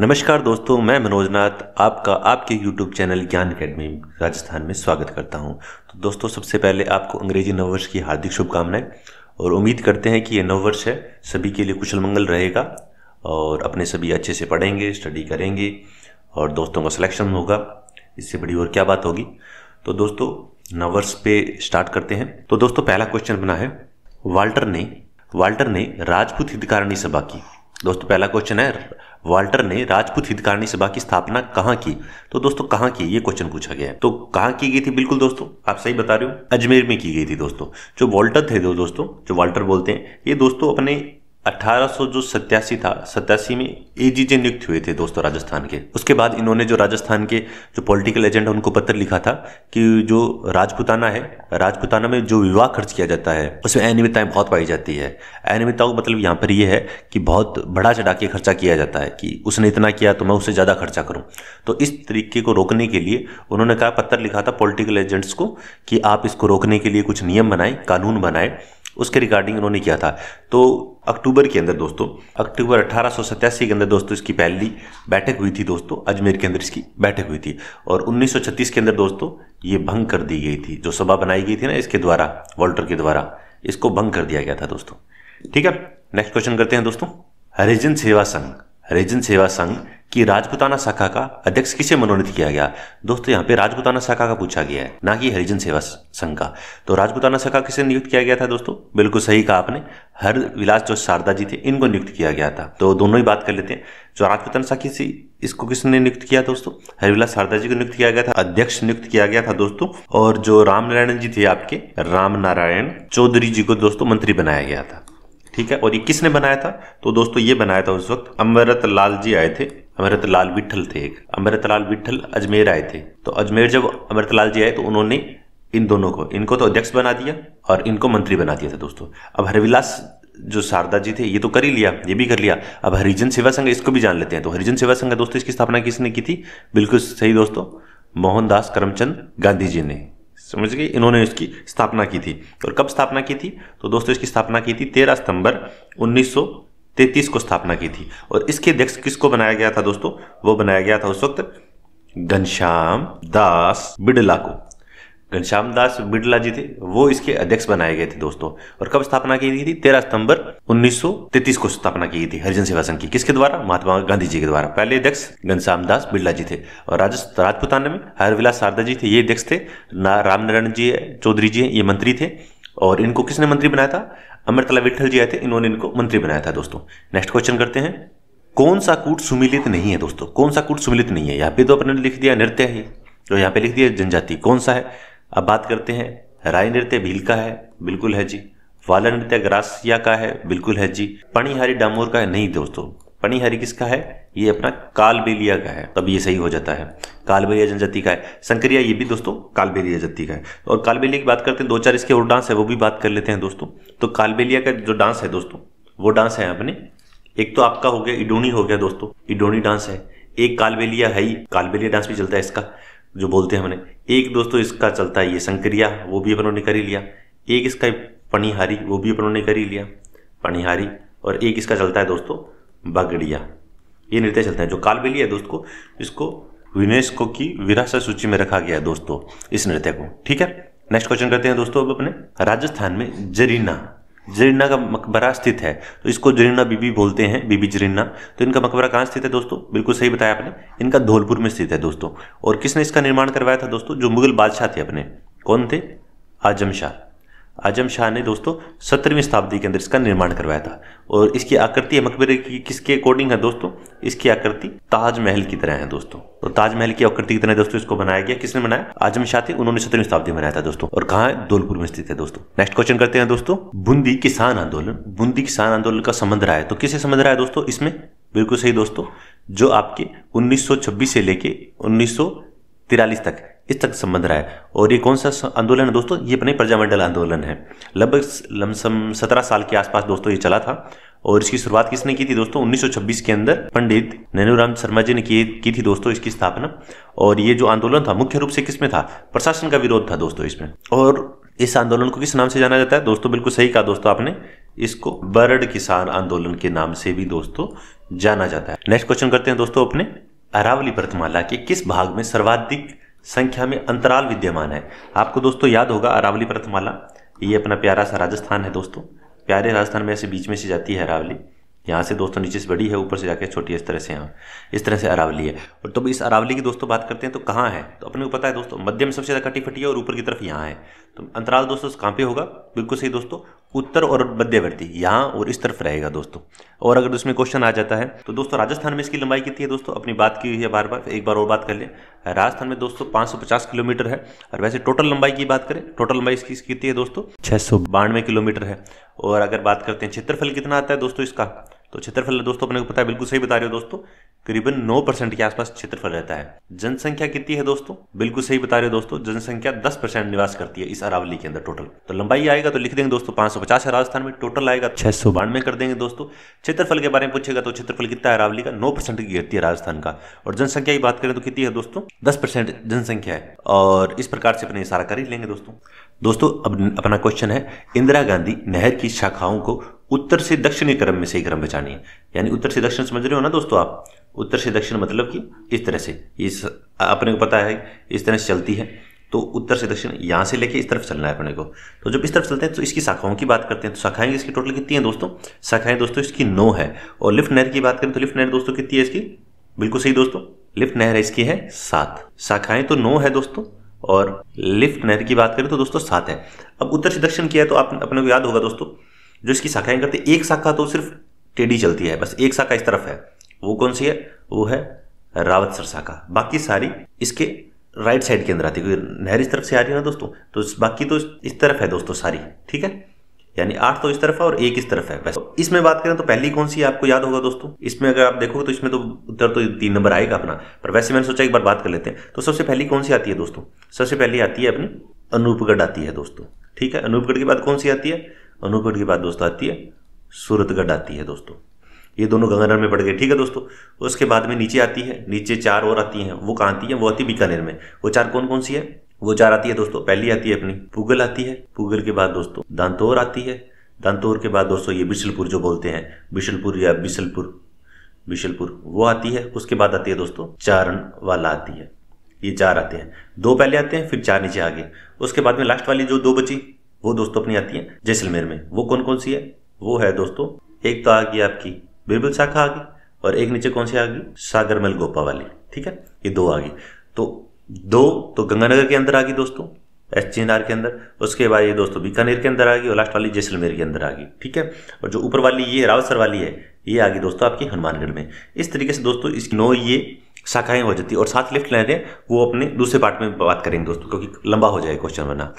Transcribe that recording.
नमस्कार दोस्तों, मैं मनोजनाथ आपका आपके YouTube channel Gyan academy Rajasthan में स्वागत करता हूं। तो दोस्तों, सबसे पहले आपको अंग्रेजी नववर्ष की हार्दिक शुभकामनाएं और उम्मीद करते हैं कि ये नववर्ष है सभी के लिए कुशल मंगल रहेगा और अपने सभी अच्छे से पढ़ेंगे, स्टडी करेंगे और दोस्तों का सिलेक्शन होगा। इससे बड़ी और क्या बात होगी। तो दोस्तों, नववर्ष पे स्टार्ट करते हैं। तो दोस्तों, पहला क्वेश्चन बना है वॉल्टर ने राजपूत हितकारिणी सभा की। दोस्तों, पहला क्वेश्चन है वॉल्टर ने राजपूत हितकारिणी सभा की स्थापना कहाँ की। तो दोस्तों, कहाँ की ये क्वेश्चन पूछा गया है। तो कहाँ की गई थी? बिल्कुल दोस्तों, आप सही बता रहे हो, अजमेर में की गई थी। दोस्तों जो वॉल्टर थे, दोस्तों जो वॉल्टर बोलते हैं, ये दोस्तों अपने 1887 था, 87 में एजीजे नियुक्त हुए थे दोस्तों राजस्थान के। उसके बाद इन्होंने जो राजस्थान के जो पॉलिटिकल एजेंट है उनको पत्र लिखा था कि जो राजपूताना है, राजपूताना में जो विवाह खर्च किया जाता है उसमें अनियमितताएं बहुत पाई जाती है। अनियमितताओं का मतलब यहाँ पर यह है कि बहुत बढ़ा चढ़ा के खर्चा किया जाता है कि उसने इतना किया तो मैं उससे ज़्यादा खर्चा करूँ। तो इस तरीके को रोकने के लिए उन्होंने कहा, पत्र लिखा था पॉलिटिकल एजेंट्स को कि आप इसको रोकने के लिए कुछ नियम बनाएं, कानून बनाएं। उसके रिगार्डिंग उन्होंने किया था। तो अक्टूबर के अंदर दोस्तों, अक्टूबर 1887 के अंदर दोस्तों इसकी पहली बैठक हुई थी। दोस्तों अजमेर के अंदर इसकी बैठक हुई थी और 1936 के अंदर दोस्तों ये भंग कर दी गई थी। जो सभा बनाई गई थी ना इसके द्वारा, वॉल्टर के द्वारा, इसको भंग कर दिया गया था दोस्तों। ठीक है, नेक्स्ट क्वेश्चन करते हैं दोस्तों। हरिजन सेवा संघ कि राजपूताना शाखा का अध्यक्ष किसे मनोनीत किया गया। दोस्तों यहाँ पे राजपूताना शाखा का पूछा गया है, ना कि हरिजन सेवा संघ का। तो राजपूताना शाखा किसे नियुक्त किया गया था दोस्तों? बिल्कुल सही कहा आपने, हरविलास शारदा जी थे, इनको नियुक्त किया गया था। तो दोनों ही बात कर लेते हैं। जो राजपूताना शाखा से इसको किसने नियुक्त किया दोस्तों? हरविलास शारदा जी को नियुक्त किया गया था, अध्यक्ष नियुक्त किया गया था दोस्तों। और जो रामनारायण जी थे आपके, रामनारायण चौधरी जी को दोस्तों मंत्री बनाया गया था। ठीक है, और ये किसने बनाया था? तो दोस्तों ये बनाया था उस वक्त अमृतलाल जी आए थे, अमृतलाल विठ्ठल थे एक, अमृतलाल विठ्ठल अजमेर आए थे। तो अजमेर जब अमृतलाल जी आए तो उन्होंने इन दोनों को, इनको तो अध्यक्ष बना दिया और इनको मंत्री बना दिया था दोस्तों। अब हरविलास जो शारदा जी थे ये तो कर ही लिया, ये भी कर लिया। अब हरिजन सेवा संघ, इसको भी जान लेते हैं। तो हरिजन सेवा संघ दोस्तों इसकी स्थापना किसने की थी? बिल्कुल सही दोस्तों, मोहनदास करमचंद गांधी जी ने, समझ गए, इन्होंने इसकी स्थापना की थी। और कब स्थापना की थी? तो दोस्तों इसकी स्थापना की थी 13 सितंबर 1933 को स्थापना की थी। और इसके अध्यक्ष किसको बनाया गया था दोस्तों? वो बनाया गया था उस वक्त घनश्याम दास बिड़ला को। घनश्याम दास बिड़ला जी थे, वो इसके अध्यक्ष बनाए गए थे दोस्तों। और कब स्थापना की गई थी? 13 सितंबर 1933 को स्थापना की गई थी हरिजन सेवा संघ की। किसके द्वारा? महात्मा गांधी जी के द्वारा। पहले अध्यक्ष घनश्याम दास बिड़ला जी थे और राजपूताना में हरविलास शारदा जी थे, ये अध्यक्ष थे, रामनारायण जी चौधरी जी ये मंत्री थे। और इनको किसने मंत्री बनाया था? अमृतलाल विठ्ठल जी आए थे, इन्होंने इनको मंत्री बनाया था दोस्तों। नेक्स्ट क्वेश्चन करते हैं। कौन सा कूट सुमिलित नहीं है दोस्तों? कौन सा कूट सुमिलित नहीं है? यहाँ पे तो अपने लिख दिया नृत्य है, जो यहाँ पे लिख दिया जनजाति, कौन सा है? अब बात करते हैं। राय नृत्य भील का है, बिल्कुल है जी। वाला नृत्य ग्रासिया का है, बिल्कुल है जी। पणिहारी डामोर का है, नहीं दोस्तों। पणिहारी किसका है? ये अपना कालबेलिया का है, तब ये सही हो जाता है, कालबेलिया जनजाति का है। संकरिया ये भी दोस्तों कालबेलिया जनजाति का है। और कालबेलिया की बात करते हैं, दो चार इसके और डांस है वो भी बात कर लेते हैं दोस्तों। तो कालबेलिया का जो डांस है दोस्तों, वो डांस है अपने, एक तो आपका हो गया इडोनी हो गया दोस्तों, इडोनी डांस है। एक कालबेलिया है ही, कालबेलिया डांस भी चलता है इसका, जो बोलते हैं हमने। एक दोस्तों इसका चलता है ये संकरिया, वो भी अपन ने कर ही लिया। एक इसका पणिहारी, वो भी अपन ने कर ही लिया, पणिहारी। और एक इसका चलता है दोस्तों बगड़िया, ये नृत्य चलते हैं। जो कालबेलिया है दोस्तों, इसको यूनेस्को की विरासत सूची में रखा गया है दोस्तों, इस नृत्य को। ठीक है, नेक्स्ट क्वेश्चन करते हैं दोस्तों। अब अपने राजस्थान में जरीना का मकबरा स्थित है। तो इसको जरीना बीबी बोलते हैं, बीबी जरीना। तो इनका मकबरा कहाँ स्थित है दोस्तों? बिल्कुल सही बताया आपने, इनका धौलपुर में स्थित है दोस्तों। और किसने इसका निर्माण करवाया था दोस्तों? जो मुगल बादशाह थे अपने, कौन थे? आजम शाह। आजम शाह ने दोस्तों 17वीं शताब्दी के अंदर इसका निर्माण करवाया था। और इसकी आकृति मकबरे की किसके अकॉर्डिंग है दोस्तों? इसकी आकृति ताजमहल की तरह है दोस्तों। तो ताजमहल की आकृति की तरह दोस्तों इसको बनाया गया। किसने बनाया? आजम शाह थे, उन्होंने 17वीं शताब्दी में बनाया था दोस्तों। और कहाँ है? धौलपुर में स्थित है दोस्तों। नेक्स्ट क्वेश्चन करते हैं दोस्तों। बूंदी किसान आंदोलन का संबंध रहा है। तो किसे संबंध रहा है दोस्तों इसमें? बिल्कुल सही दोस्तों, जो आपके 1926 से लेके 1943 तक, इस तक संबंध रहा है। और ये कौन सा आंदोलन है दोस्तों? ये अपने प्रजामंडल आंदोलन है। लगभग लमसम 17 साल के आसपास दोस्तों ये चला था। और इसकी शुरुआत किसने की थी दोस्तों? 1926 के अंदर पंडित नैनूराम शर्मा जी ने की थी दोस्तों इसकी स्थापना। और ये जो आंदोलन था मुख्य रूप से किसमें था? प्रशासन का विरोध था दोस्तों इसमें। और इस आंदोलन को किस नाम से जाना जाता है दोस्तों? बिल्कुल सही कहा दोस्तों आपने, इसको बरड़ किसान आंदोलन के नाम से भी दोस्तों जाना जाता है। नेक्स्ट क्वेश्चन करते हैं दोस्तों अपने अरावली पर्वतमाला के किस भाग में सर्वाधिक संख्या में अंतराल विद्यमान है। आपको दोस्तों याद होगा अरावली पर्वतमाला ये अपना प्यारा सा राजस्थान है दोस्तों, प्यारे राजस्थान में ऐसे बीच में से जाती है अरावली, यहाँ से दोस्तों नीचे से बड़ी है ऊपर से जाके छोटी है, इस तरह से यहाँ इस तरह से अरावली है। और तो इस अरावली की दोस्तों बात करते हैं तो कहाँ है, तो अपने को पता है दोस्तों मध्य में सबसे ज़्यादा कटी फटी है और ऊपर की तरफ यहाँ है। तो अंतराल दोस्तों कहाँ पे होगा, बिल्कुल सही दोस्तों उत्तर और मध्यवर्ती यहाँ और इस तरफ रहेगा दोस्तों। और अगर उसमें क्वेश्चन आ जाता है तो दोस्तों राजस्थान में इसकी लंबाई कितनी है दोस्तों, अपनी बात की हुई है बार बार, एक बार और बात कर लें। राजस्थान में दोस्तों 550 किलोमीटर है और वैसे टोटल लंबाई की बात करें, टोटल लंबाई इसकी कितनी है दोस्तों 692 किलोमीटर है। और अगर बात करते हैं क्षेत्रफल कितना आता है दोस्तों इसका, तो क्षेत्रफल दोस्तों अपने को पता है, बिल्कुल सही बता रहे हो दोस्तों, करीबन 9% के आसपास क्षेत्रफल रहता है। जनसंख्या कितनी है दोस्तों, बिल्कुल सही बता रहे हो दोस्तों, जनसंख्या 10% निवास करती है इस अरावली के अंदर। टोटल तो लंबाई आएगा तो लिख देंगे दोस्तों 550 है राजस्थान में, टोटल आएगा 692 कर देंगे दोस्तों। क्षेत्रफल के बारे में पूछेगा तो क्षेत्रफल कितना है अरावली का, 9% की गिरती है राजस्थान का। और जनसंख्या की बात करें तो कितनी है दोस्तों 10% जनसंख्या है। और इस प्रकार से अपने सारा कर ही लेंगे दोस्तों। अब अपना क्वेश्चन है इंदिरा गांधी नहर की शाखाओं को उत्तर से दक्षिण के क्रम में सही क्रम बचानी है, यानी उत्तर से दक्षिण समझ रहे हो ना दोस्तों आप, उत्तर से दक्षिण मतलब कि इस तरह से, इस अपने को पता है इस तरह से चलती है, तो उत्तर से दक्षिण यहाँ से लेके इस तरफ चलना है अपने को। तो जब इस तरफ चलते हैं तो इसकी शाखाओं की बात करते हैं, तो शाखाएं इसकी टोटल कितनी है दोस्तों, शाखाएं दोस्तों इसकी 9 है। और लिफ्ट नहर की बात करें तो लिफ्ट नहर दोस्तों कितनी है इसकी, बिल्कुल सही दोस्तों लिफ्ट नहर इसकी है 7, शाखाएं तो 9 है दोस्तों और लिफ्ट नहर की बात करें तो दोस्तों 7 है। अब उत्तर से दक्षिण किया है तो आप अपने को याद होगा दोस्तों जो इसकी शाखाएं करते हैं, एक शाखा तो सिर्फ टेढ़ी चलती है, बस एक शाखा इस तरफ है, वो कौन सी है, वो है रावसर शाखा, बाकी सारी इसके राइट साइड के अंदर आती है, क्योंकि नहर इस तरफ से आ रही है ना दोस्तों, तो बाकी तो इस तरफ है दोस्तों सारी, ठीक है, यानी 8 तो इस तरफ है और 1 इस तरफ है। बस इसमें बात करें तो पहली कौन सी है आपको याद होगा दोस्तों, इसमें अगर आप देखोगे तो इसमें तो उत्तर तो 3 नंबर आएगा अपना, पर वैसे मैंने सोचा एक बार बात कर लेते हैं। तो सबसे पहली कौन सी आती है दोस्तों, सबसे पहली आती है अपनी अनूपगढ़ आती है दोस्तों, ठीक है। अनूपगढ़ के बाद कौन सी आती है, अनूपगढ़ की बात दोस्तों आती है सूरतगढ़ आती है दोस्तों, ये दोनों गंगानगर में पड़ गए, ठीक है दोस्तों। उसके बाद में नीचे आती है, नीचे 4 और आती हैं, वो कहाँ आती है, वो आती है बीकानेर में। वो 4 कौन कौन सी है, वो 4 आती है दोस्तों, पहली आती है अपनी पूगल आती है, पूगल के बाद दोस्तों दांतोर आती है, दांतोर के बाद दोस्तों ये बिशलपुर जो बोलते हैं, बिशलपुर या बिशलपुर वो आती है। उसके बाद आती है दोस्तों चारण वाला आती है, ये 4 आते हैं, 2 पहले आते हैं फिर 4 नीचे आ गए। उसके बाद में लास्ट वाली जो 2 बची वो दोस्तों अपनी आती है जैसलमेर में, वो कौन कौन सी है, वो है दोस्तों एक तो आ गई आपकी बेबल शाखा आ गई और एक नीचे कौन सी आ गई सागरमल गोपा वाली, ठीक है, ये 2 आ गई। तो 2 तो गंगानगर के अंदर आ गई दोस्तों SGNR के अंदर, उसके बाद ये दोस्तों बीकानेर के अंदर आ गई और लास्ट वाली जैसलमेर के अंदर आ गई, ठीक है। और जो ऊपर वाली ये रावसर वाली है ये आ गई दोस्तों आपकी हनुमानगढ़ में। इस तरीके से दोस्तों इस 9 ये शाखाएं हो जाती है और 7 लिफ्ट लाइन है, वो अपने दूसरे पार्ट में बात करेंगे दोस्तों, क्योंकि लंबा हो जाए क्वेश्चन बना।